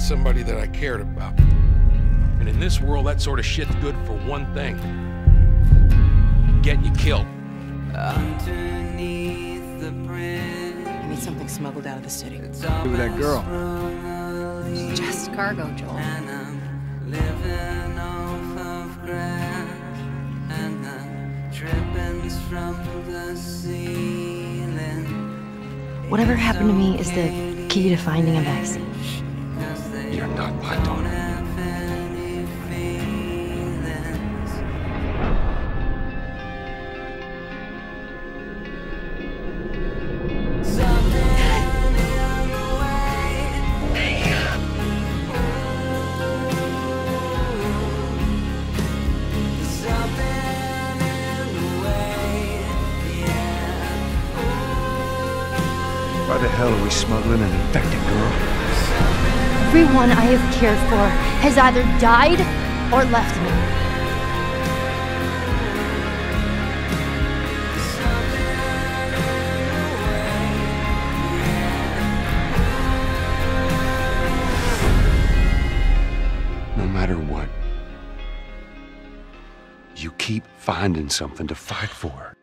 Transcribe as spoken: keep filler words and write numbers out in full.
that's somebody that I cared about. And in this world, that sort of shit's good for one thing. Getting you killed. Underneath the bridge. I need something smuggled out of the city. Who that girl? Just cargo, Joel. And I'm living off of grass. And the drippings from the ceiling. Whatever happened to me is the key to finding a vaccine. You're not my daughter. Why the hell are we smuggling an infected girl? Everyone I have cared for has either died or left me. No matter what, you keep finding something to fight for.